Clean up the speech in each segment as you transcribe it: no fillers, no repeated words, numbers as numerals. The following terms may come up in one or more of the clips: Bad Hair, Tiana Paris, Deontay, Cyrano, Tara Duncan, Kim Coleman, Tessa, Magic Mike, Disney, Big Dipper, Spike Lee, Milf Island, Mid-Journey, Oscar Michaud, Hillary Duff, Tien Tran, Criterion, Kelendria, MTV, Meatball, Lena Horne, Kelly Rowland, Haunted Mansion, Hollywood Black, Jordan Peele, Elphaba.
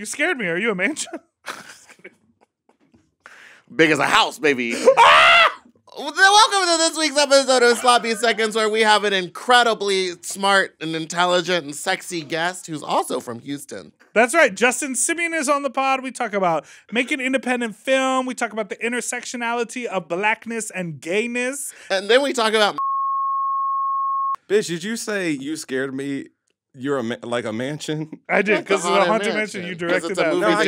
You scared me. Are you a mansion? Big as a house, baby. Ah! Welcome to this week's episode of Sloppy Seconds, where we have an incredibly smart and intelligent and sexy guest who's also from Houston. That's right. Justin Simien is on the pod. We talk about making independent film. We talk about the intersectionality of blackness and gayness. And then we talk about... Bitch, did you say you scared me? You're like a mansion? I did, because the Haunted Mansion, you directed that. No, I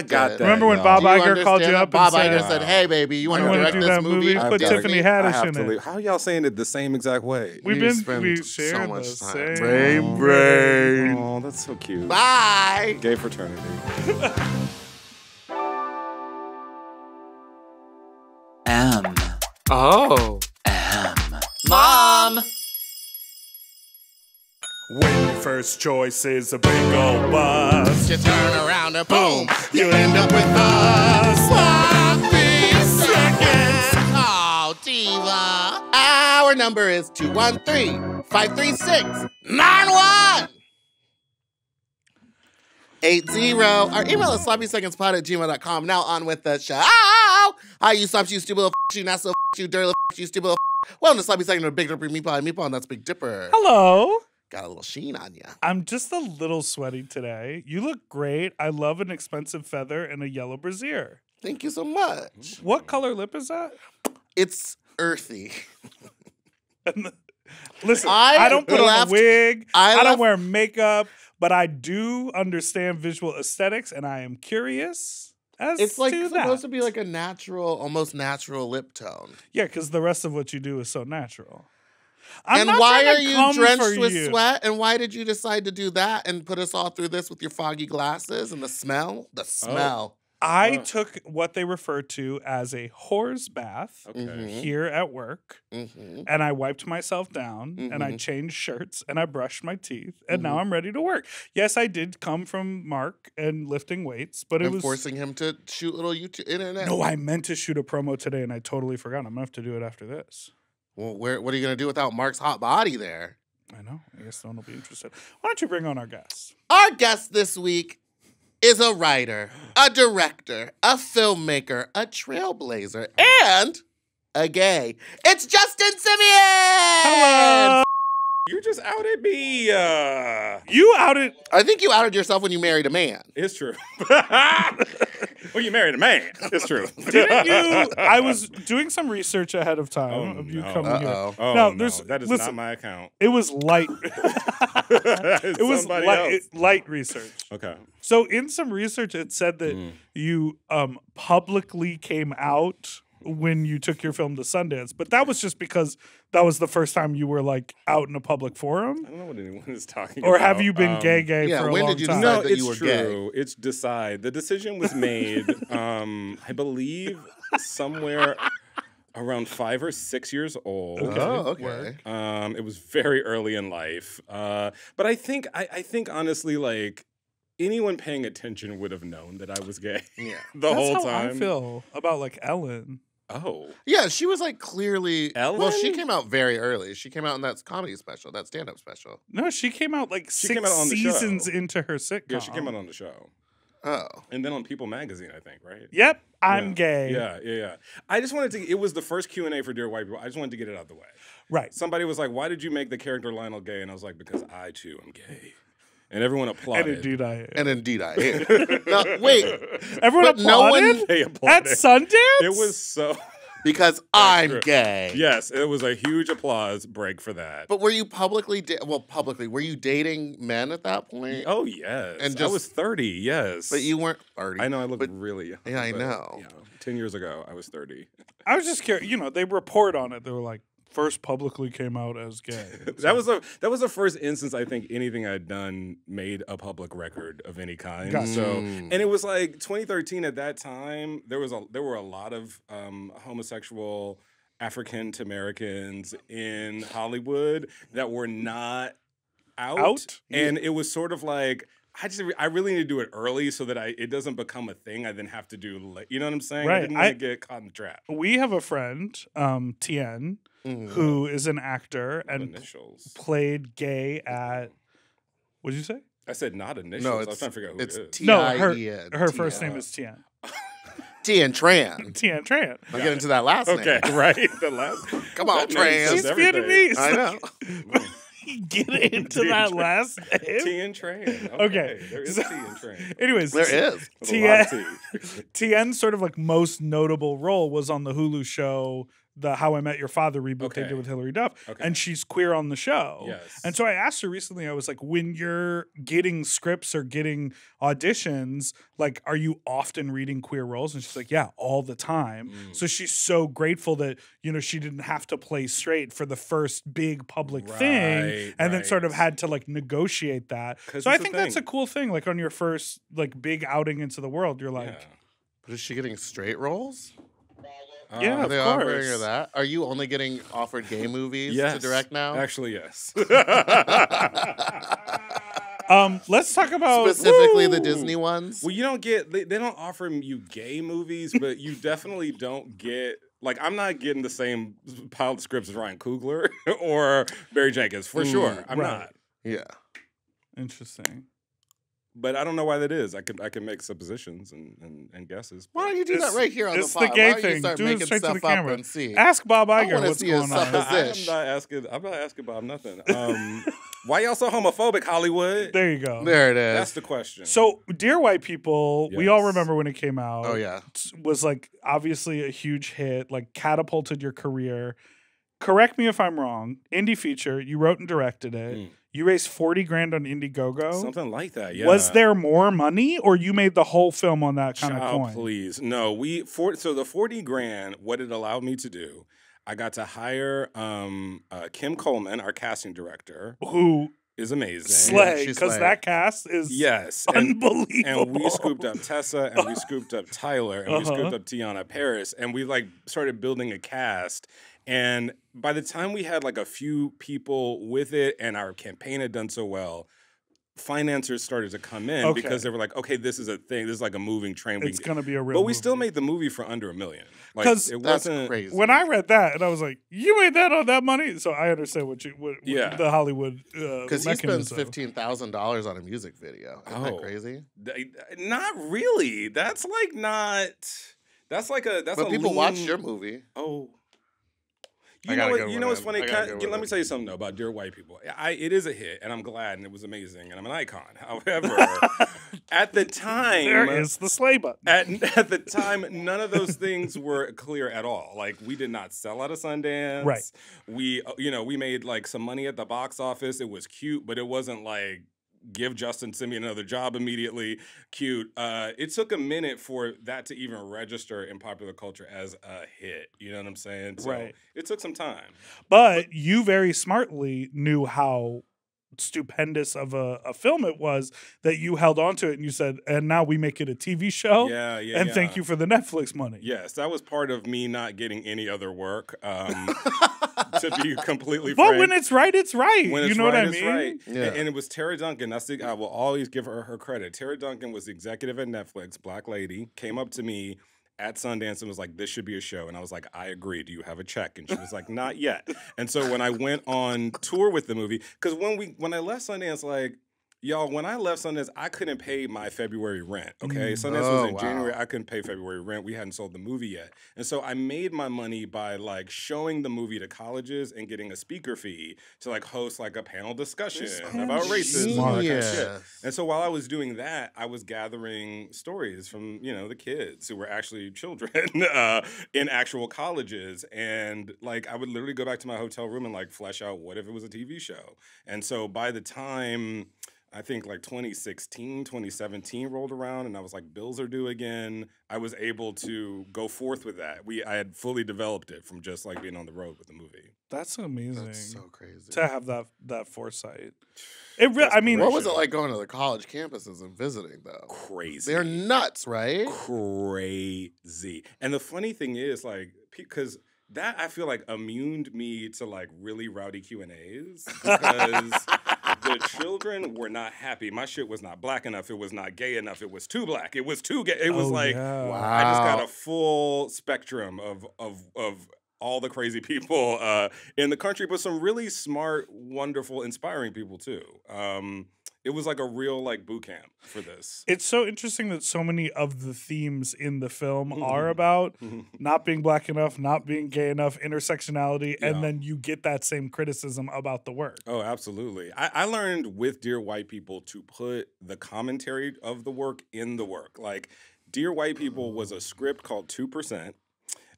got that. Remember when Bob Iger called you up and said... Bob Iger said, hey, baby, you want to direct this movie? Put Tiffany Haddish in it. How y'all saying it the same exact way? We shared the same brain. Oh, that's so cute. Bye! Gay fraternity. M. Oh. M. Mom! When your first choice is a big old bus, you turn around and boom, you end up with us. Sloppy Seconds. Oh, diva. Our number is 213-536-9180. Our email is sloppysecondspod@gmail.com. Now on with the show. Hi, you slops, you stupid little f***, you not so f***, you dirty little f***, you stupid little f***. Welcome to Sloppy Seconds with Big Dipper, Meatball, and Meatball, and that's Big Dipper. Hello. Got a little sheen on you. I'm just a little sweaty today. You look great. I love an expensive feather and a yellow brassiere. Thank you so much. What color lip is that? It's earthy. Listen, I don't put on a wig. I don't wear makeup, but I do understand visual aesthetics, and I am curious. It's like supposed to be like a natural, almost natural lip tone. Yeah, because the rest of what you do is so natural. And why are you drenched with sweat? And why did you decide to do that and put us all through this with your foggy glasses and the smell? The smell. I took what they refer to as a whore's bath here at work, and I wiped myself down, and I changed shirts, and I brushed my teeth, and now I'm ready to work. Yes, I did come from Mark and lifting weights, but it was... forcing him to shoot little YouTube internet. No, I meant to shoot a promo today, and I totally forgot. I'm going to have to do it after this. Well, what are you going to do without Mark's hot body there? I know. I guess no one will be interested. Why don't you bring on our guest? Our guest this week is a writer, a director, a filmmaker, a trailblazer, and a gay. It's Justin Simien! Hello! You just outed me. You outed... I think you outed yourself when you married a man. It's true. Well, you married a man. It's true. Didn't you? I was doing some research ahead of time of you coming here. Oh, no, that is not my account. It was light. It was light research. Okay. So in some research, it said that you publicly came out when you took your film to Sundance, but that was just because that was the first time you were like out in a public forum. I don't know what anyone is talking about. Or have you been gay for a long time? Yeah, when did you decide that you were gay? It's decide. The decision was made, I believe, somewhere around 5 or 6 years old. Okay. Oh, okay. It was very early in life. But I think honestly, like, anyone paying attention would have known that I was gay. Yeah. That's how I feel about, like, Ellen. Oh. Yeah, she was like clearly... Ellen? Well, she came out very early. She came out in that comedy special, that stand-up special. No, she came out like six seasons into her sitcom. Yeah, she came out on the show. Oh. And then on People Magazine, I think, right? Yep, I'm gay. Yeah. I just wanted to... It was the first Q&A for Dear White People. I just wanted to get it out of the way. Right. Somebody was like, why did you make the character Lionel gay? And I was like, because I, too, am gay. And everyone applauded. And indeed I am. No, wait. Everyone applauded? No one, they applauded? At Sundance? It was so... Because I'm gay. Yes, it was a huge applause break for that. But were you were you dating men at that point? Oh, yes. And I was 30, yes. But you weren't 30. I know, I looked really young. Yeah, I know. You know. 10 years ago, I was 30. I was just curious. You know, they report on it. They were like, first publicly came out as gay. that was the first instance I think anything I'd done made a public record of any kind. Gotcha. So, and it was like 2013 at that time. There were a lot of homosexual African Americans in Hollywood that were not out? And it was sort of like, I really need to do it early so that it doesn't become a thing I then have to do late. You know what I'm saying? Right. I didn't want to get caught in the trap. We have a friend, Tien, who is an actor and played gay at, what did you say? I said not initials. No, I was trying to figure out who it is. T-I-E-N. No, her first name is Tien. Tien Tran. Tien Tran. I'll get into that last name. Okay, right. The last. Come on, Tran. She's Vietnamese. I know. Get into that last name. Tien Tran. Okay. There is Tien Tran. Anyways. There is. Tien's sort of like most notable role was on the Hulu show, the How I Met Your Father reboot they did with Hillary Duff. Okay. And she's queer on the show. Yes. And so I asked her recently, I was like, when you're getting scripts or getting auditions, like, are you often reading queer roles? And she's like, yeah, all the time. Mm. So she's so grateful that, you know, she didn't have to play straight for the first big public thing. And then sort of had to like negotiate that. So I think that's a cool thing. Like on your first like big outing into the world, you're like. Yeah. But is she getting straight roles? Yeah, of course. That? Are you only getting offered gay movies to direct now? Actually, yes. Let's talk about specifically the Disney ones. Well, you don't get they don't offer you gay movies, but you definitely don't get. Like, I'm not getting the same pilot scripts as Ryan Coogler or Barry Jenkins for sure. I'm not. Yeah, interesting. But I don't know why that is. I can make suppositions and guesses. Why don't you do that right here on the pod? Why don't you start making stuff up and see? Ask Bob Iger what's going on. I'm not asking Bob nothing. Why y'all so homophobic, Hollywood? There you go. There it is. That's the question. So Dear White People, we all remember when it came out. Oh, yeah. It was, like, obviously a huge hit, like, catapulted your career. Correct me if I'm wrong. Indie feature. You wrote and directed it. Mm. You raised $40 grand on Indiegogo? Something like that, yeah. Was there more money, or you made the whole film on that kind of coin? Please. No, so the $40 grand, what it allowed me to do, I got to hire Kim Coleman, our casting director. Who is amazing. Slay, because that cast is unbelievable. And we scooped up Tessa, and we scooped up Tyler, and we scooped up Tiana Paris, and we like started building a cast. And by the time we had like a few people with it and our campaign had done so well, financiers started to come in because they were like, okay, this is a thing. This is like a moving train. It's going to be a real movie. But we still made the movie for under $1 million. Like, that's crazy. When I read that and I was like, you made that on that money? So I understand what the Hollywood because he spends $15,000 on a music video. Isn't that crazy? Not really. That's like not – that's like a – But people watch your movie. Oh, You know what's funny? Let me tell you something, though, about Dear White People. It is a hit, and I'm glad, and it was amazing, and I'm an icon. However, at the time... There is the slay button. At the time, none of those things were clear at all. Like, we did not sell out of Sundance. Right. We, you know, we made, like, some money at the box office. It was cute, but it wasn't, like, give Justin Simien another job immediately. Cute. It took a minute for that to even register in popular culture as a hit. You know what I'm saying? So it took some time. But you very smartly knew how stupendous of a film it was that you held on to it and you said, and now we make it a TV show. Yeah, yeah. And thank you for the Netflix money. Yes, that was part of me not getting any other work. To be completely frank. But when it's right, it's right. When it's right, you know what I mean? Yeah. And it was Tara Duncan. I will always give her credit. Tara Duncan was the executive at Netflix, black lady, came up to me at Sundance and was like, this should be a show. And I was like, I agree. Do you have a check? And she was like, not yet. And so when I went on tour with the movie, because when I left Sundance, like, y'all, when I left Sundance, I couldn't pay my February rent, okay? Sundance was in January. I couldn't pay February rent. We hadn't sold the movie yet. And so I made my money by, like, showing the movie to colleges and getting a speaker fee to, like, host, like, a panel discussion about racism. All that kind of shit. And so while I was doing that, I was gathering stories from, you know, the kids who were actually children in actual colleges. And, like, I would literally go back to my hotel room and, like, flesh out what if it was a TV show. And so by the time... I think like 2016, 2017 rolled around and I was like, bills are due again. I was able to go forth with that. I had fully developed it from just like being on the road with the movie. That's amazing. That's so crazy. To have that foresight. I mean, what was it like going to the college campuses and visiting though? Crazy. They're nuts, right? Crazy. And the funny thing is like, because that I feel like immuned me to like really rowdy Q&As because... The children were not happy. My shit was not black enough. It was not gay enough. It was too black. It was too gay. It was like, wow. I just got a full spectrum of all the crazy people in the country, but some really smart, wonderful, inspiring people too. It was like a real like boot camp for this. It's so interesting that so many of the themes in the film are about not being black enough, not being gay enough, intersectionality, and then you get that same criticism about the work. Oh, absolutely. I learned with Dear White People to put the commentary of the work in the work. Like, Dear White People was a script called 2%.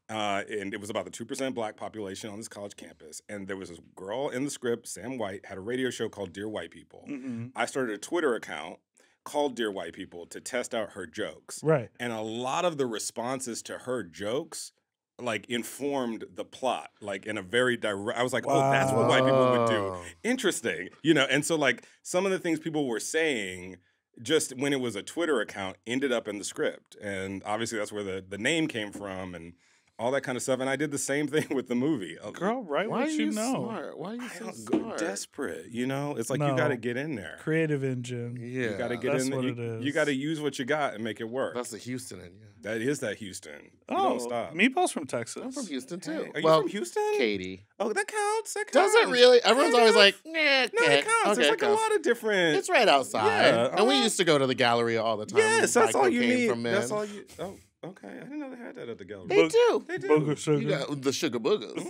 And it was about the 2% black population on this college campus. And there was this girl in the script, Sam White, had a radio show called Dear White People. I started a Twitter account called Dear White People to test out her jokes. Right. And a lot of the responses to her jokes like informed the plot, like in a very direct, I was like, oh, that's what white people would do. Interesting. You know, and so like some of the things people were saying just when it was a Twitter account ended up in the script. And obviously that's where the name came from and all that kind of stuff, and I did the same thing with the movie. Girl, right? Why you know? Smart? Why are you so smart? Desperate, you know. It's like you got to get in there. Creative engine. Yeah, you got to get in there. You got to use what you got and make it work. That's the Houston in you. That is that Houston. Oh, don't stop. Meatball's from Texas. I'm from Houston too. Hey, are you from Houston? Katie. Oh, that counts. That counts. Does it really? Everyone's always like, nah. Okay. No, it counts. There's like a lot of different. It's right outside. Yeah, and we used to go to the Galleria all the time. Yes, that's all you need. That's all you. Oh. Okay, I didn't know they had that at the gallery. They do. They do. Booger sugar. You got the sugar boogers.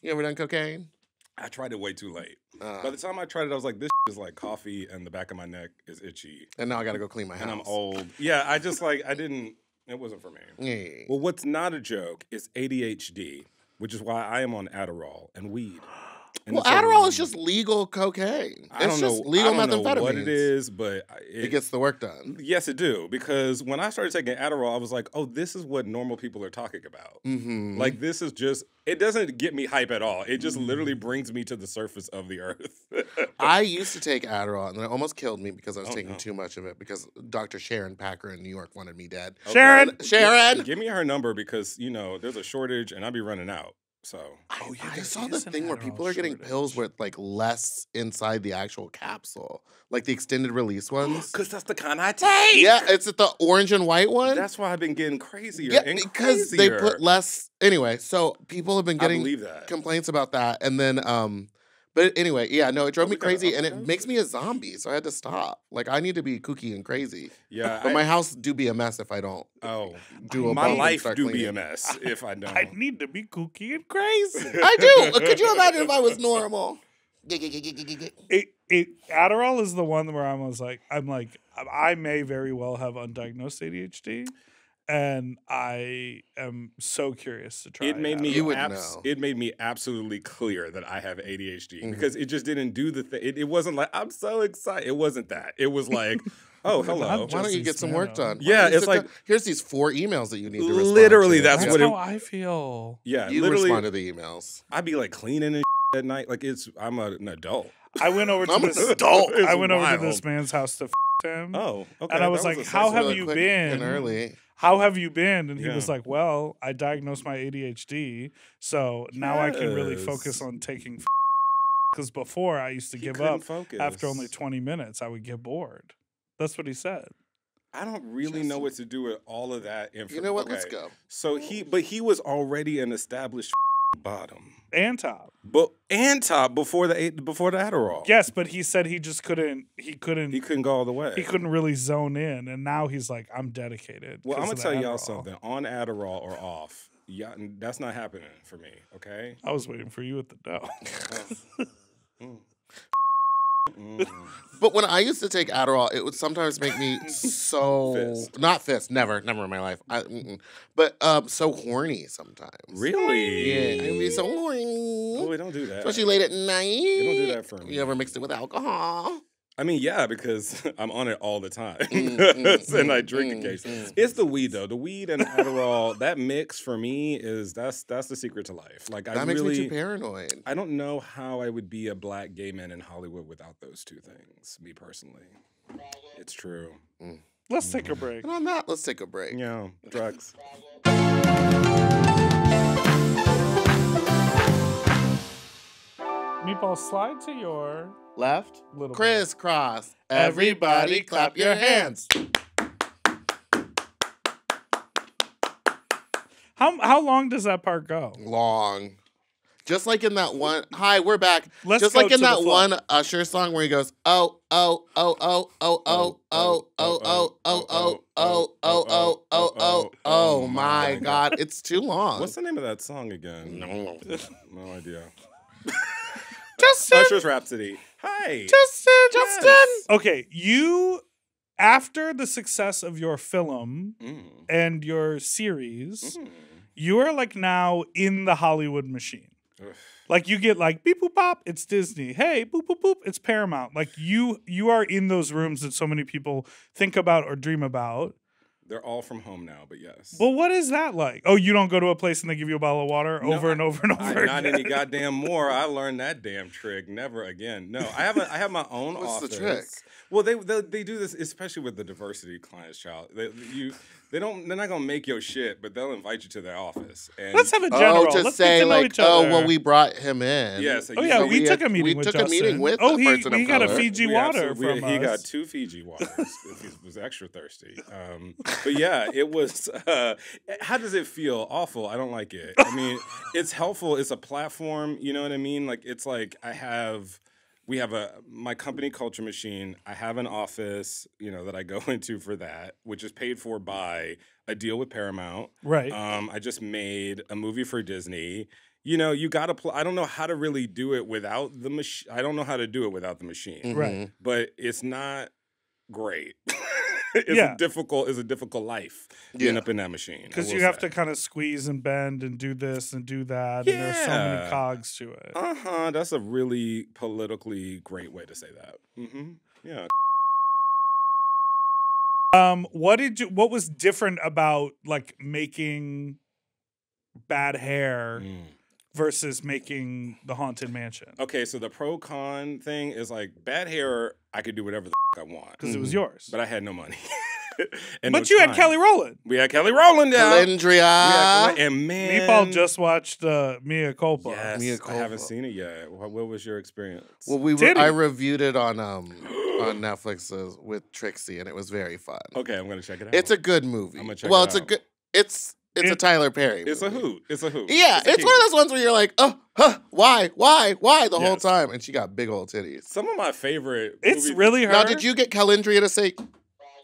You ever done cocaine? I tried it way too late. By the time I tried it, I was like, this is like coffee and the back of my neck is itchy. And now I got to go clean my house. And I'm old. Yeah, I just like, I didn't, it wasn't for me. Yeah. Well, what's not a joke is ADHD, which is why I am on Adderall and weed. And well, Adderall is just legal cocaine. I don't know what it is, but it gets the work done. Yes, it do. Because when I started taking Adderall, I was like, oh, this is what normal people are talking about. Like, this is just, it doesn't get me hype at all. It just literally brings me to the surface of the earth. I used to take Adderall, and then it almost killed me because I was taking too much of it because Dr. Sharon Packer in New York wanted me dead. Okay. Sharon! Sharon! Give me her number because, you know, there's a shortage, and I'd be running out. So I saw this thing where people are getting pills with like less inside the actual capsule, like the extended release ones. Because that's the kind I take. Yeah, it's at the orange and white one. That's why I've been getting crazier. Yeah, and because they put less. Anyway, so people have been getting complaints about that, and then but anyway, yeah, no, it drove me crazy, and it makes me a zombie, so I had to stop. Like, I need to be kooky and crazy. Yeah. But my house do be a mess if I don't. Oh. My life do be a mess if I don't. I need to be kooky and crazy. I do. Could you imagine if I was normal? Adderall is the one where I was like, I may very well have undiagnosed ADHD. And I am so curious to try it. It made me absolutely clear that I have ADHD because it just didn't do the thing. It wasn't like, I'm so excited. It wasn't that. It was like, oh, hello. Why don't you get some work done? Yeah, it's like, here's these 4 emails that you need to respond to. Literally, that's what it. That's how I feel. Yeah, you respond to the emails. I'd be like cleaning and shit at night. Like, I'm an adult. I went over to this adult. I went over to this man's house to f him. Oh, okay. And I was like, how have you been? Early. How have you been? And he was like, well, I diagnosed my ADHD, so now I can really focus on taking because before I used to give up after only 20 minutes. I would get bored. That's what he said. I don't really know what to do with all of that information. You know what? Okay. Let's go. So he was already an established bottom. And top. And top before the Adderall. Yes, but he said he just couldn't. He couldn't go all the way. He couldn't really zone in, and now he's like, I'm dedicated. Well, I'm gonna tell y'all something. On Adderall or off, yeah, that's not happening for me. Okay. I was waiting for you at the door. But when I used to take Adderall, it would sometimes make me so never in my life. But so horny sometimes. Really? Yeah, I'd be so horny. Oh, we don't do that. Especially late at night. You don't do that for me. You ever mixed it with alcohol? I mean, yeah, because I'm on it all the time, and I drink occasionally. It's the weed though. The weed and Adderall, that mix for me is that's the secret to life. Like that makes me too paranoid. I don't know how I would be a black gay man in Hollywood without those two things. Me personally, it's true. Let's take a break. And on that, let's take a break. Yeah, drugs. Meatball, slide to your left. Little crisscross. Everybody clap your hands. How long does that part go? Long. Just like in that one. Hi, we're back. Just like in that one Usher song where he goes, oh, oh, oh, oh, oh, oh, oh, oh, oh, oh, oh, oh, oh, oh, oh, oh, oh, my God. It's too long. What's the name of that song again? No idea. Justin. Usher's Rhapsody. Hi. Justin. Justin. Okay, you, after the success of your film and your series, you are like now in the Hollywood machine. Like you get like beep boop pop, it's Disney. Hey, boop boop boop, it's Paramount. Like you are in those rooms that so many people think about or dream about. They're all from home now, but yes. Well, what is that like? Oh, you don't go to a place and they give you a bottle of water over and over and over again. Not any goddamn more. I learned that damn trick. Never again. No, I have my own office. What's the trick? Well, they do this, especially with the diversity clients, child. They're not gonna make your shit, but they'll invite you to their office. And let's have a general. Oh, let's say like, oh, well, we brought him in. Yeah. So we took a meeting. We took a meeting with. Oh, he got a Fiji water from us. He got two Fiji waters. He was extra thirsty. But yeah, it was. How does it feel? Awful. I don't like it. I mean, it's helpful. It's a platform. You know what I mean? Like it's like I have. We have my company Culture Machine. I have an office, you know, that I go into for that, which is paid for by a deal with Paramount. Right. I just made a movie for Disney. You know, you got to. I don't know how to really do it without the machine. I don't know how to do it without the machine. Mm-hmm. Right. But it's not great. It's a difficult life being up in that machine. Because you have to kind of squeeze and bend and do this and do that. Yeah. And there's so many cogs to it. Uh-huh. That's a really politically great way to say that. Mm-hmm. Yeah. What was different about like making Bad Hair versus making The Haunted Mansion? Okay, so the pro-con thing is like Bad Hair, I could do whatever the I want. Because it was yours. But I had no money. and but no you time. Had Kelly Rowland. We had Kelly Rowland down. Kelendria. And man. Meatball just watched Mea Culpa. Yes, Mea Culpa. I haven't seen it yet. What was your experience? Well, I reviewed it on Netflix with Trixie, and it was very fun. Okay, I'm going to check it out. It's a good movie. I'm going to check it out. Well, it's a Tyler Perry movie. It's a hoot. It's a hoot. Yeah, it's one of those ones where you're like, oh, huh, why the whole time? And she got big old titties. Some of my favorite movies. It's really her. Now, did you get Kelendria to say,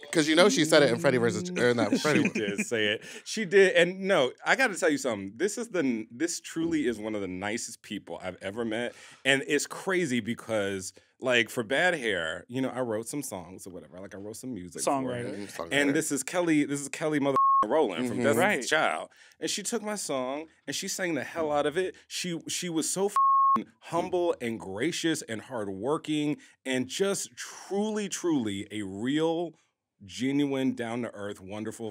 because you know she said it in Freddy versus, or not Freddy. She did say it. She did. And no, I got to tell you something. This truly is one of the nicest people I've ever met. And it's crazy because, like, for Bad Hair, you know, I wrote some songs or whatever. Like, I wrote some music. Songwriting. And this is Kelly mother Rowland from Destiny's Child, and she took my song and she sang the hell out of it. She was so humble and gracious and hardworking and just truly a real, genuine, down to earth, wonderful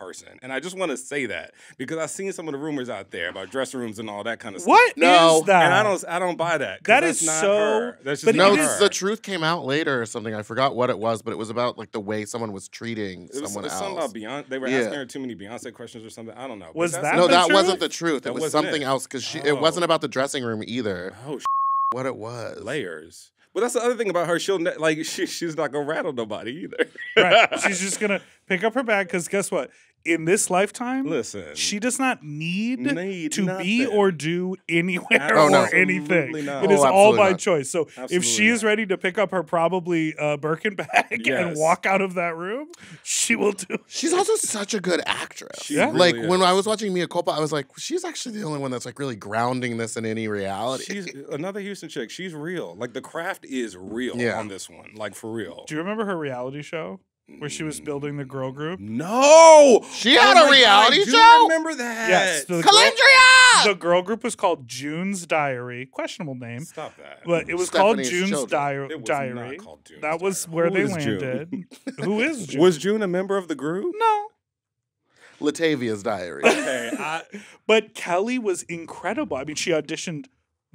person. And I just want to say that because I've seen some of the rumors out there about dressing rooms and all that kind of stuff. What is that? And I don't buy that. That's not her. That's just not her. The truth came out later or something. I forgot what it was, but it was about like the way someone was treating someone else. Something about Beyonce. They were asking her too many Beyonce questions or something. I don't know. Was that no? That wasn't the truth. It was something else because it wasn't about the dressing room either. Oh, what it was? Layers. Well, that's the other thing about her. She's not gonna rattle nobody either. Right. She's just gonna pick up her bag because guess what? In this lifetime, listen, she does not need to nothing. Be or do anywhere or anything. Not. It is all by choice. So if she is ready to pick up her probably Birkin bag and walk out of that room, she will do it. She's also such a good actress. She really is. When I was watching Mea Culpa, I was like, she's actually the only one that's like really grounding this in any reality. She's another Houston chick. She's real. Like the craft is real on this one. Like for real. Do you remember her reality show? Where she was building the girl group? No! She had a reality show? I remember that. Yes. Kelendria! The girl group was called June's Diary. Questionable name. Stop that. But it was called June's Diary. It was not called June's Diary. That was where they landed. Who is June? Was June a member of the group? No. Latavia's Diary. Okay. But Kelly was incredible. I mean, she auditioned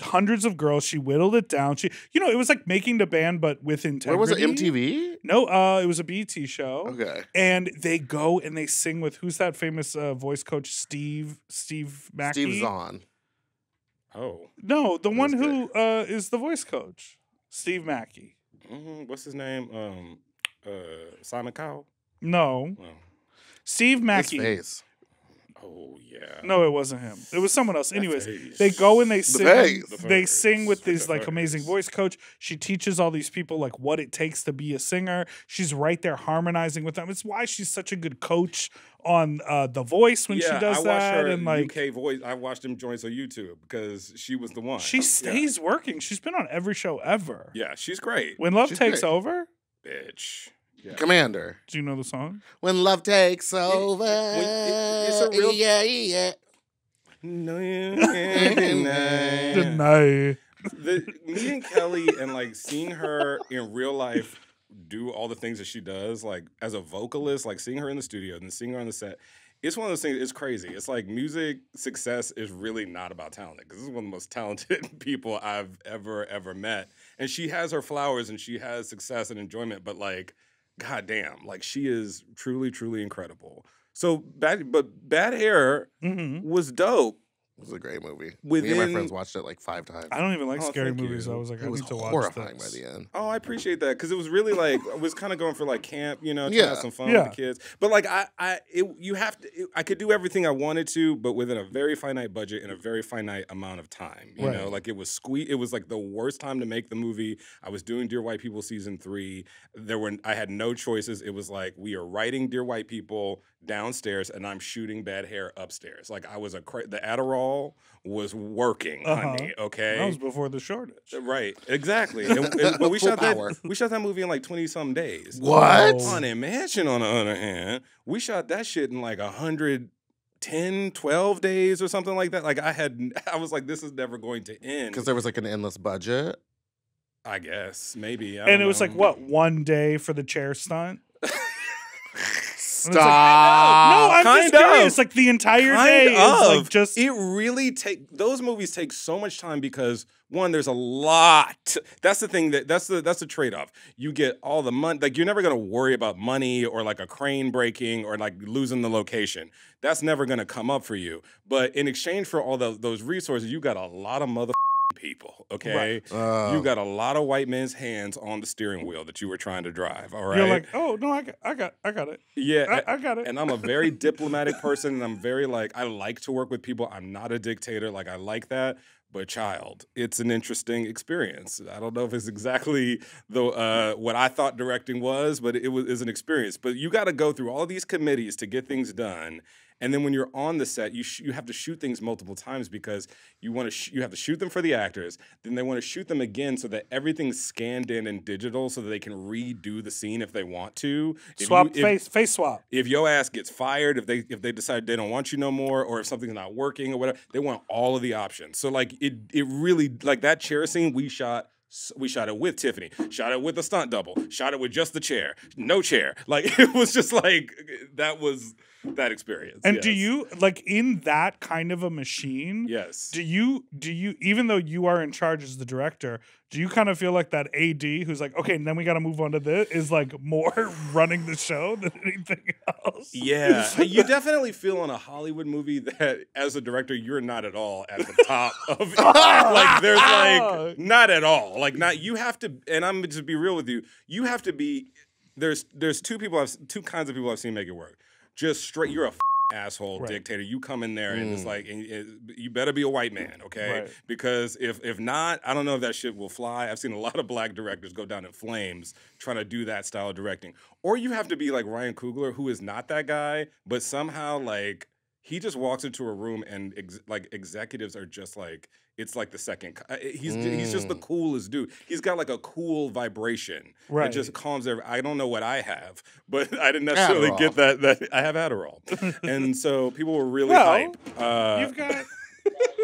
hundreds of girls. She whittled it down. You know, it was like Making the Band, but with integrity. What was it, MTV? No, it was a BET show. Okay. And they go and they sing with, who's that famous voice coach, Steve Mackey? Steve Zahn. Oh. No, the one who is the voice coach, Steve Mackey. Mm-hmm. What's his name? Simon Cowell? No. Steve Mackey. His face. Oh yeah. No, it wasn't him. It was someone else. Anyways, they go and they sing. They sing with this like amazing voice coach. She teaches all these people like what it takes to be a singer. She's right there harmonizing with them. It's why she's such a good coach on The Voice when she does that. And like UK Voice, I watched them join on YouTube because she was the one. She stays working. She's been on every show ever. Yeah, she's great. When Love Takes Over, bitch. Yeah. Commander. Do you know the song? When love takes over. It's a real... Yeah, yeah. No, you can't deny. Me and Kelly and like seeing her in real life do all the things that she does, like as a vocalist, like seeing her in the studio and seeing her on the set. It's one of those things, it's crazy. It's like music success is really not about talent, because this is one of the most talented people I've ever met. And she has her flowers and she has success and enjoyment, but like, God damn, like she is truly incredible. So Bad Hair was dope. It was a great movie. Within... Me and my friends watched it like 5 times. I don't even like scary movies. I was like, I need to watch this. It was horrifying by the end. Oh, I appreciate that, because it was really like, I was kind of going for like camp, you know, trying to have some fun with the kids. But like, I could do everything I wanted to, but within a very finite budget and a very finite amount of time. You know, like it was like the worst time to make the movie. I was doing Dear White People season 3. I had no choices. It was like, we are writing Dear White People downstairs and I'm shooting Bad Hair upstairs. Like I was the Adderall was working, honey. Okay, that was before the shortage, right? Exactly. But we shot that movie in like 20-some days. What? Haunted Mansion, on the other hand, we shot that shit in like 110-12 days or something like that. Like I was like, this is never going to end, because there was like an endless budget, I guess, maybe. And it was like what, 1 day for the chair stunt. Stop. Like, no, I'm just curious. Like the entire day is like just. It really those movies take so much time because one, there's a lot. That's the thing that's the trade-off. You get all the money. Like you're never gonna worry about money or like a crane breaking or like losing the location. That's never gonna come up for you. But in exchange for all those resources, you got a lot of motherfucking people, okay? Right. You got a lot of white men's hands on the steering wheel that you were trying to drive, all right? You're like, oh, no, I got it. Yeah. I got it. And I'm a very diplomatic person, and I'm very like, I like to work with people. I'm not a dictator. Like, I like that. But child, it's an interesting experience. I don't know if it's exactly the what I thought directing was, but it is an experience. But you got to go through all these committees to get things done, and then when you're on the set, you have to shoot things multiple times because you have to shoot them for the actors. Then they want to shoot them again so that everything's scanned in and digital, so that they can redo the scene if they want to. Face swap. If your ass gets fired, if they decide they don't want you no more, or if something's not working or whatever, they want all of the options. So like. It really, like that chair scene, we shot it with Tiffany, shot it with a stunt double, shot it with just the chair, no chair. Like it was just like, that was that experience. And yes. Do you, like in that kind of a machine, yes. do you, even though you are in charge as the director, do you kind of feel like that AD who's like, okay, and then we got to move on to this, is like more running the show than anything else? Yeah. You definitely feel on a Hollywood movie that as a director, you're not at all at the top of it. Like there's like, not at all. Like not, you have to, and I'm just be real with you. You have to be, there's two kinds of people I've seen make it work. Just straight, you're a asshole, right. Dictator, you come in there and it's like, and you better be a white man, okay? Right. Because if not, I don't know if that shit will fly. I've seen a lot of black directors go down in flames trying to do that style of directing. Or you have to be like Ryan Coogler, who is not that guy, but somehow like he just walks into a room and executives are just like, it's like the second. He's just the coolest dude. He's got like a cool vibration. Right. It just calms everything. I don't know what I have, but I didn't necessarily get that. I have Adderall. And so people were really hype. You've got...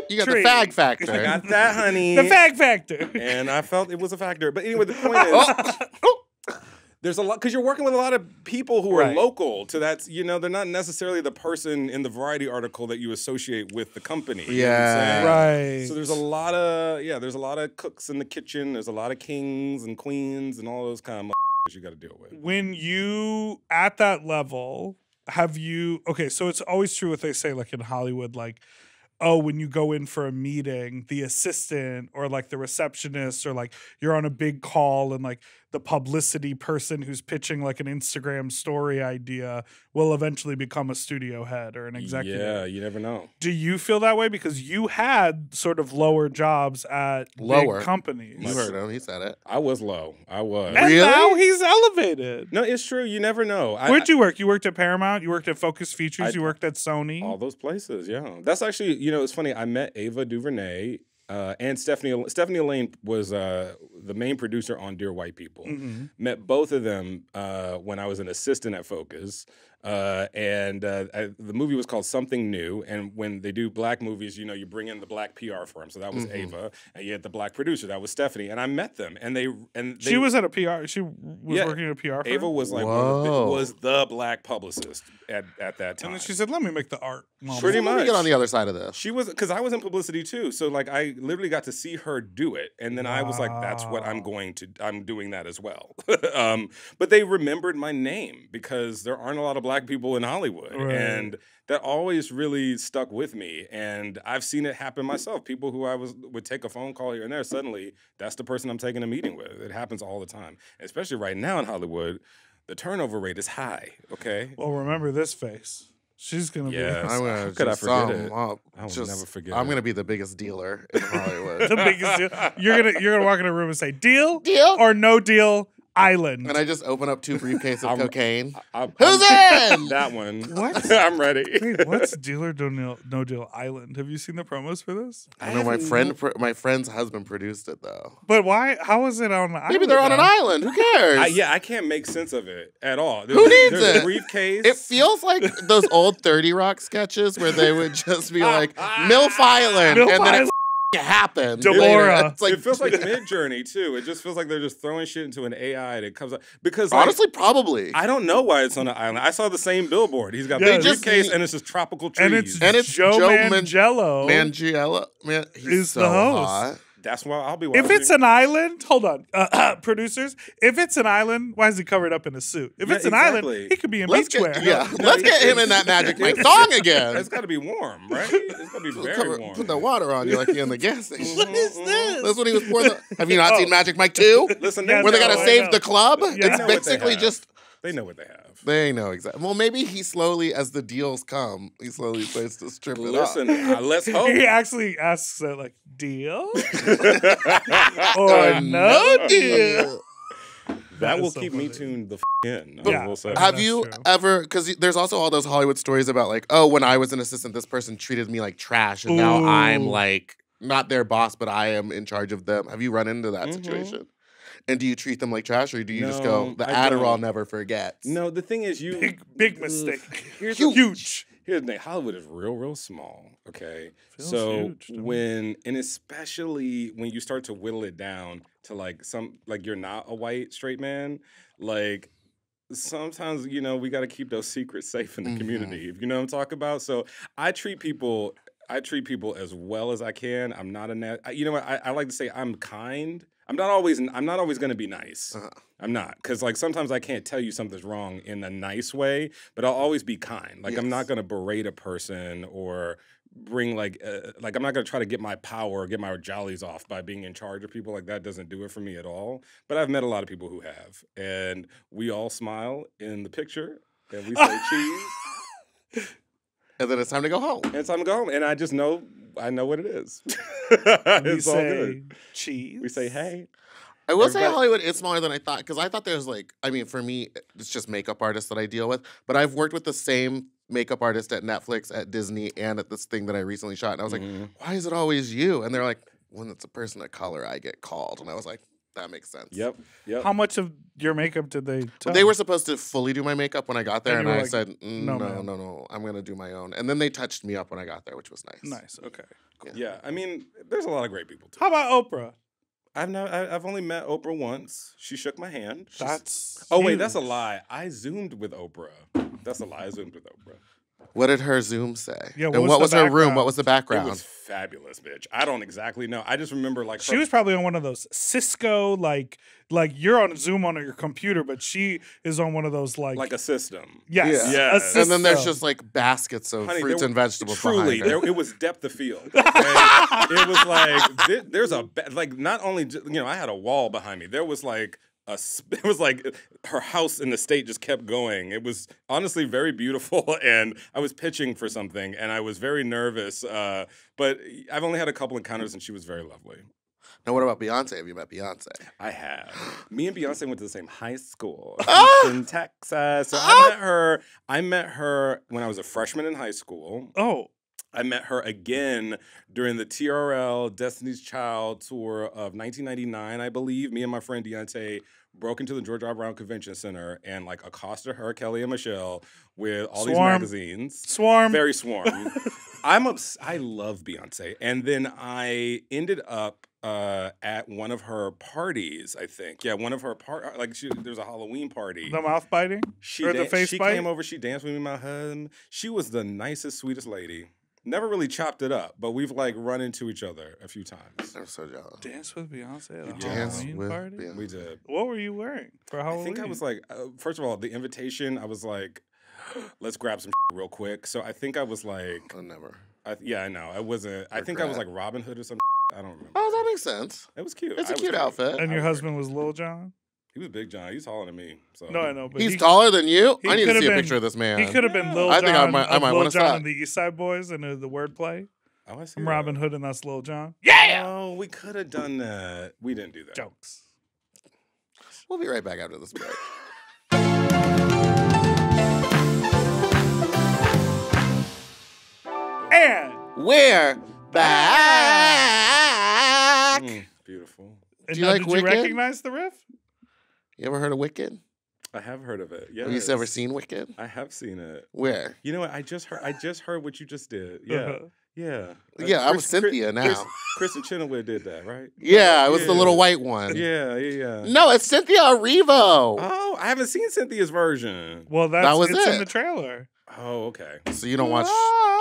You got the fag factor. I got that, honey. The fag factor. And I felt it was a factor. But anyway, the point is... There's a lot, because you're working with a lot of people who are local to that, you know, they're not necessarily the person in the Variety article that you associate with the company. Yeah. Right. So there's a lot of, there's a lot of cooks in the kitchen. There's a lot of kings and queens and all those kind of you got to deal with. When you, at that level, okay, so it's always true what they say, like in Hollywood, like, oh, when you go in for a meeting, the assistant or like the receptionist or like you're on a big call and like the publicity person who's pitching like an Instagram story idea will eventually become a studio head or an executive. Yeah, you never know. Do you feel that way? Because you had sort of lower jobs at big companies. You heard him. He said it. I was low. I was. And really? Now he's elevated. No, it's true. You never know. Where'd you work? You worked at Paramount. You worked at Focus Features. You worked at Sony. All those places, yeah. That's actually, you know, it's funny. I met Ava DuVernay. And Stephanie Elaine was the main producer on Dear White People. Mm-hmm. Met both of them when I was an assistant at Focus. The movie was called Something New. And when they do black movies, you know, you bring in the black PR firm. So that was Ava, and you had the black producer. That was Stephanie. And I met them, and they she was at a PR. She was working at a PR firm. Ava was like was the black publicist at that time. And then she said, "Let me make the art." Pretty much. Let me get on the other side of this. She was, because I was in publicity too. So like I literally got to see her do it, and then I was like, "That's what I'm going to. I'm doing that as well." But they remembered my name because there aren't a lot of black people in Hollywood, and that always really stuck with me. And I've seen it happen myself. People who I would take a phone call here and there, suddenly that's the person I'm taking a meeting with. It happens all the time, especially right now in Hollywood. The turnover rate is high. Okay. Well, remember this face. She's gonna be. How could I forget it? I will never forget. I'm gonna be the biggest dealer in Hollywood. The biggest deal. You're gonna walk in a room and say deal or no deal island. And I just open up 2 briefcases of cocaine. Who's in? That one. What? I'm ready. Wait, what's Deal or No Deal Island? Have you seen the promos for this? I know my friend's husband produced it though. But why? How is it on an island? Maybe they're on an island. Who cares? I can't make sense of it at all. Who needs it? A briefcase. It feels like those old 30 Rock sketches where they would just be like, MILF Island. Then happen. Delora. It's like, it feels like Mid-Journey too. It just feels like they're just throwing shit into an AI and it comes up. Because honestly, like, probably. I don't know why it's on an island. I saw the same billboard. He's got a briefcase and it's just tropical trees. And it's Joe Manganiello. He's so the host. Hot. That's why I'll be watching. If it's an island, hold on, producers. If it's an island, why is he covered up in a suit? If it's an island, he could be in beachwear. Yeah, let's get him in that Magic Mike song again. It's got to be warm, right? It's got to be very warm. Put the water on you like you're in the gas station. What is this? That's when he was pouring. Have you not seen Magic Mike 2? Listen, where they got to save the club? Yeah, it's basically just. They know what they have. They know exactly. Well, maybe he slowly, as the deals come, he slowly starts to strip it off. Listen, let's hope. He actually asks it like, deal? or no deal? That will keep me tuned the f in. Yeah. Have you ever, because there's also all those Hollywood stories about like, oh, when I was an assistant, this person treated me like trash, and now I'm like, not their boss, but I am in charge of them. Have you run into that situation? And do you treat them like trash, or do you just go, the Adderall never forgets? No, the thing is, you... Big mistake. Huge. Here's the thing. Hollywood is real small, okay? So when, and especially when you start to whittle it down to like some, like you're not a white straight man, like... Sometimes, you know, we got to keep those secrets safe in the community. You know what I'm talking about? So I treat people as well as I can. I'm not a, you know what? I like to say I'm kind. I'm not always going to be nice. I'm not. Because, like, sometimes I can't tell you something's wrong in a nice way, but I'll always be kind. Like, I'm not going to berate a person or bring, like I'm not going to try to get my power or get my jollies off by being in charge of people. Like, that doesn't do it for me at all. But I've met a lot of people who have. And we all smile in the picture. And we say cheese. And then it's time to go home. And it's time to go home. And I just know, I know what it is. It's all good. Cheese. We say, hey. I will say Hollywood is smaller than I thought, because I thought there's like, I mean, for me, it's just makeup artists that I deal with, but I've worked with the same makeup artist at Netflix, at Disney, and at this thing that I recently shot, and I was like, why is it always you? And they're like, when it's a person of color, I get called, and I was like, that makes sense. Yep. How much of your makeup did they tell? They were supposed to fully do my makeup when I got there, and I like, said, no, I'm going to do my own. And then they touched me up when I got there, which was nice. Nice, okay. Cool. Yeah, I mean, there's a lot of great people, too. How about Oprah? I've only met Oprah once. She shook my hand. Wait, that's a lie. I Zoomed with Oprah. That's a lie. I Zoomed with Oprah. What did her Zoom say? Yeah, and what was her room? What was the background? It was fabulous, bitch. I don't exactly know. I just remember like she was probably on one of those Cisco like you're on Zoom on your computer, but she is on one of those like a system. Yes. A system. And then there's just like baskets of fruits and vegetables. Truly, it was depth of field. Okay? It was like there's a like not only I had a wall behind me. There was like it was like her house in the state just kept going. It was honestly very beautiful, and I was pitching for something, and I was very nervous. But I've only had a couple encounters, and she was very lovely. Now, what about Beyonce? Have you met Beyonce? I have. Me and Beyonce went to the same high school in Texas. So I met her when I was a freshman in high school. Oh. I met her again during the TRL Destiny's Child tour of 1999, I believe. Me and my friend Deontay broke into the George R. Brown Convention Center and like accosted her, Kelly and Michelle, with all these magazines. Swarm. Very swarm. I love Beyonce. And then I ended up at one of her parties, I think. Yeah, one of her parties. Like, there was a Halloween party. The mouth biting? Or the face biting? She came over, she danced with me and my husband. She was the nicest, sweetest lady. Never really chopped it up, but we've like run into each other a few times. I'm so jealous. Dance with Beyonce at a Halloween party? Beyonce. We did. What were you wearing for Halloween? I think I was like, first of all, the invitation, I was like, let's grab some real quick. So I think I was like. Oh, never. Yeah, I know. I wasn't. I think I was like Robin Hood or some. I don't remember. Oh, that makes sense. It was cute. It's a cute outfit. And your husband was Lil John? He was Big John. He's taller than me. So. No, I know. But he's taller than you? I need to see a picture of this man. He could have been Lil John. I think I might want to stop. And the East Side Boys and the wordplay. Oh, I see. I'm Robin Hood and that's Lil John. Yeah! Oh, we could have done that. We didn't do that. Jokes. We'll be right back after this break. And we're back. Beautiful. And do you like Wicked? Did you recognize the riff? You ever heard of Wicked? I have heard of it. Yeah. Have you ever seen Wicked? I have seen it. Where? You know what? I just heard what you just did. Yeah. Yeah. Yeah, I was Cynthia now. Kristen Chenoweth did that, right? Yeah, it was the little white one. Yeah. No, it's Cynthia Erivo. Oh, I haven't seen Cynthia's version. Well, that was it in the trailer. Oh, okay. So you don't watch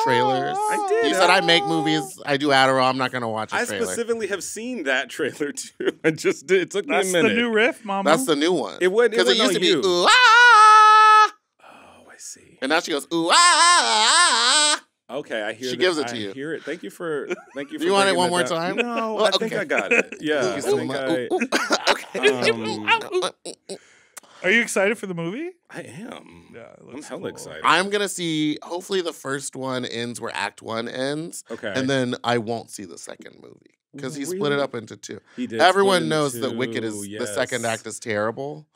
trailers? I did. You said I make movies. I do Adderall. I'm not going to watch a trailer. I specifically have seen that trailer, too. I just did. It took me a minute. That's the new riff, mama. That's the new one. It wasn't. Because it used to be, ooh, ah. Oh, I see. And now she goes, ooh, ah. Okay, I hear it. She gives it to you. I hear it. Thank you for Do you want it one more time? No, I think I got it. Yeah. Okay. Are you excited for the movie? I am. Yeah, I'm hella excited. I'm going to see, hopefully the first one ends where Act 1 ends. Okay. And then I won't see the second movie because he split it up into two. He did. Everyone knows that Wicked is, the second act is terrible.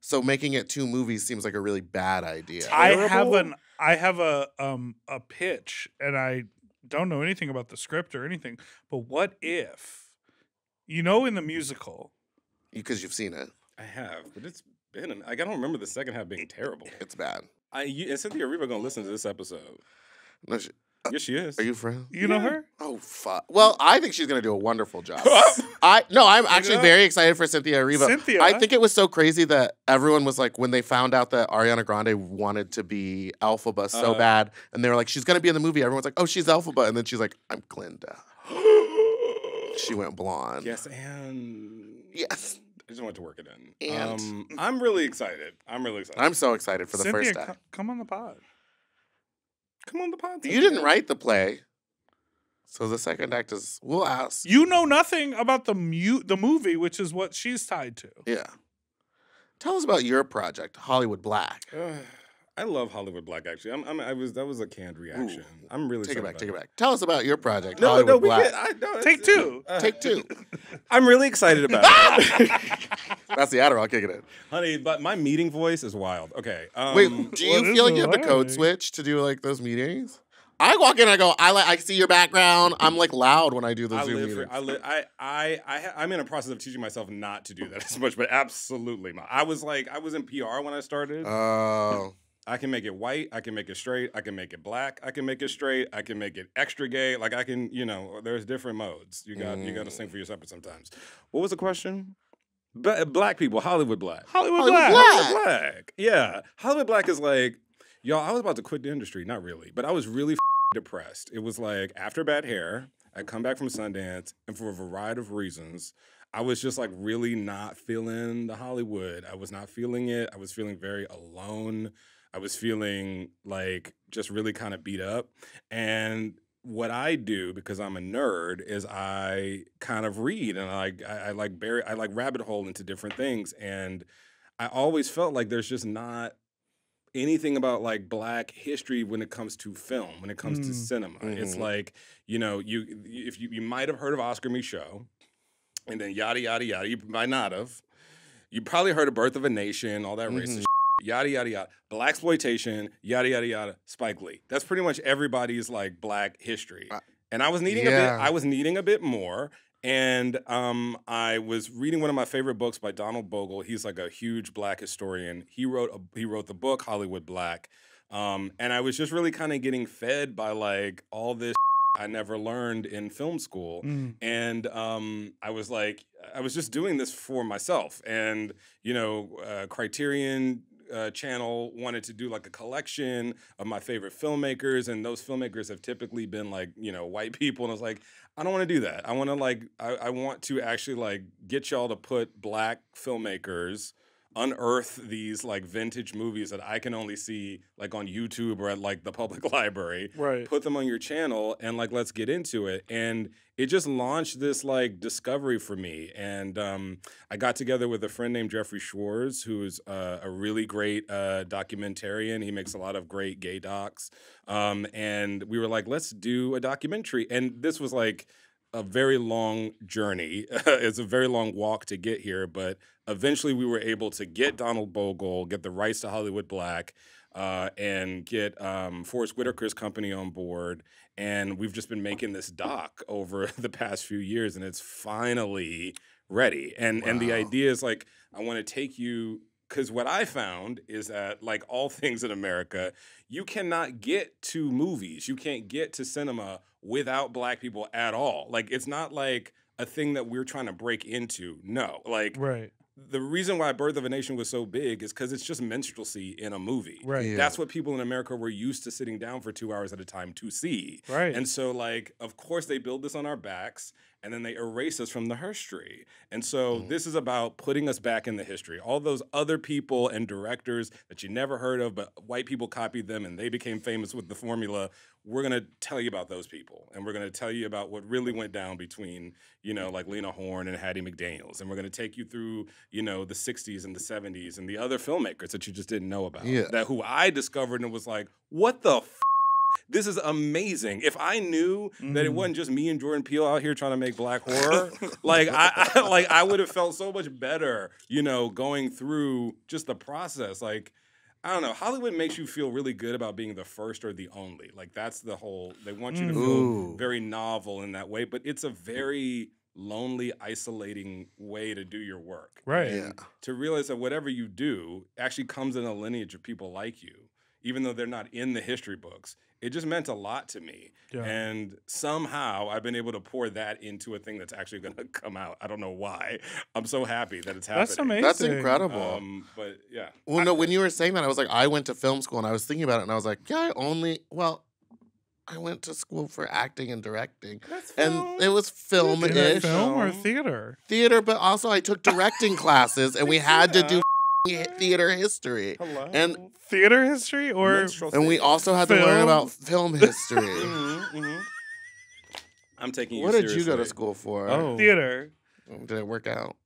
So making it two movies seems like a really bad idea. I have a pitch, and I don't know anything about the script or anything, but what if, you know, in the musical. Because you've seen it. I have, but it's. I don't remember the second half being terrible. It's bad. And Cynthia Erivo gonna listen to this episode. No, yes, she is. Are you friends? You know her? Oh, fuck. Well, I think she's gonna do a wonderful job. I'm actually very excited for Cynthia Erivo. I think it was so crazy that everyone was like, when they found out that Ariana Grande wanted to be Elphaba so bad, and they were like, she's gonna be in the movie. Everyone's like, oh, she's Elphaba, and then she's like, I'm Glinda. She went blonde. Yes, and yes. I just wanted to work it in. And I'm really excited. I'm so excited for the first act. Come on the pod. Come on the pod. Cynthia. You didn't write the play. So the second act is, we'll ask. You know nothing about the movie, which is what she's tied to. Yeah. Tell us about your project, Hollywood Black. I love Hollywood Black, actually. That was a canned reaction. Ooh, I'm really sorry. Take it back. Tell us about your project, Hollywood Black. Take two. I'm really excited about it. That's the Adderall kicking in. Honey, but my meeting voice is wild. Okay. Wait, do you feel like you have to code switch to do like those meetings? I walk in and I go, I see your background. I'm like loud when I do the Zoom meetings. I'm in a process of teaching myself not to do that as much, but absolutely not. I was in PR when I started. Oh. I can make it white, I can make it straight, I can make it black, I can make it straight, I can make it extra gay. Like I can, you know, there's different modes. You gotta sing for your separate sometimes. What was the question? Black people, Hollywood Black. Hollywood Black. Yeah. Hollywood Black is like, y'all, I was about to quit the industry, not really, but I was really depressed. It was like after Bad Hair, I come back from Sundance, and for a variety of reasons, I was just like really not feeling the Hollywood. I was not feeling it. I was feeling very alone. I was feeling like just really kind of beat up. And what I do, because I'm a nerd, is I kind of read, and I like rabbit hole into different things. And I always felt like there's just not anything about like Black history when it comes to film, when it comes to cinema. It's like, you know, you might have heard of Oscar Michaud, and then yada yada yada. You might not have. You probably heard of Birth of a Nation, all that racist shit, yada yada yada, blaxploitation, yada yada yada, Spike Lee. That's pretty much everybody's like Black history. And I was needing a bit. I was needing a bit more. And I was reading one of my favorite books by Donald Bogle. He's like a huge Black historian. He wrote the book Hollywood Black. And I was just really kind of getting fed by like all this I never learned in film school. And I was just doing this for myself. And you know, Criterion Channel wanted to do like a collection of my favorite filmmakers, and those filmmakers have typically been like, you know, white people. And I was like, I don't want to do that. I want to like, I want to actually like get y'all to put Black filmmakers, unearth these like vintage movies that I can only see like on YouTube or at like the public library, right? Put them on your channel and like, let's get into it. And it just launched this like discovery for me. And I got together with a friend named Jeffrey Schwartz, who's a really great documentarian. He makes a lot of great gay docs. And we were like, let's do a documentary. And this was like a very long journey. It's a very long walk to get here, but eventually we were able to get Donald Bogle, get the rights to Hollywood Black, and get Forrest Whitaker's company on board. And we've just been making this doc over the past few years, and it's finally ready. And and the idea is like, I want to take you, because what I found is that, like all things in America, you cannot get to movies, you can't get to cinema without Black people at all. Like, it's not like a thing that we're trying to break into. No, like the reason why Birth of a Nation was so big is because it's just minstrelsy in a movie. That's what people in America were used to sitting down for 2 hours at a time to see. And so, like, of course they build this on our backs, and then they erase us from the history. And so this is about putting us back in the history. All those other people and directors that you never heard of, but white people copied them and they became famous with the formula. We're gonna tell you about those people. And we're gonna tell you about what really went down between, you know, like Lena Horne and Hattie McDaniels. And we're gonna take you through, you know, the 60s and the 70s and the other filmmakers that you just didn't know about. That who I discovered and was like, what the f? This is amazing. If I knew that it wasn't just me and Jordan Peele out here trying to make Black horror, like I would have felt so much better, you know, going through just the process. Like, I don't know, Hollywood makes you feel really good about being the first or the only. Like, that's the whole, they want you to feel very novel in that way, but it's a very lonely, isolating way to do your work. To realize that whatever you do actually comes in a lineage of people like you, even though they're not in the history books. It just meant a lot to me. And somehow I've been able to pour that into a thing that's actually going to come out. I don't know why. I'm so happy that it's happening. That's amazing. That's incredible. But yeah. Well, no, when you were saying that, I was like, I went to film school, and I was thinking about it, and I was like, yeah, I went to school for acting and directing. That's film. And it was film-ish. Film or theater? Theater, but also I took directing classes, and we had to do theater history. And theater history, or and we also had to learn about film history. I'm taking you seriously. What did you go to school for? Theater. Did it work out?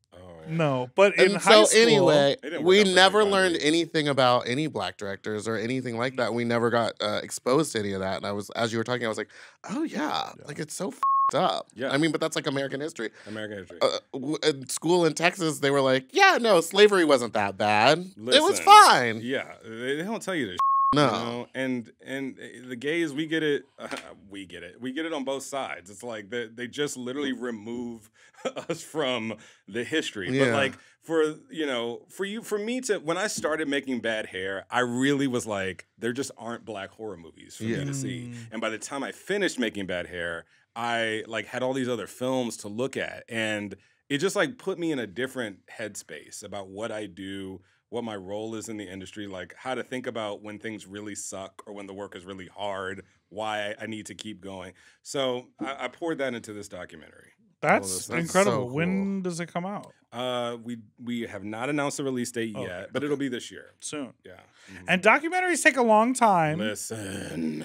No, but in high school, anyway, we never learned anything about any Black directors or anything like that. We never got exposed to any of that. And I was, as you were talking, I was like, oh yeah, like it's so up. I mean, but that's like American history. American history. In school in Texas, they were like, yeah, no, slavery wasn't that bad. Listen, it was fine. Yeah, they don't tell you this. No. You know? And the gays, we get it. We get it. We get it on both sides. It's like they just literally remove us from the history. But like for, you know, for me to, when I started making Bad Hair, I really was like, there just aren't Black horror movies for me to see. And by the time I finished making Bad Hair, I like had all these other films to look at, and it just like put me in a different headspace about what I do, what my role is in the industry, like how to think about when things really suck or when the work is really hard, why I need to keep going. So I poured that into this documentary. That's incredible. So cool. When does it come out? We have not announced the release date yet, but it'll be this year. Soon. Yeah. And documentaries take a long time. Listen.